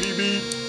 BB.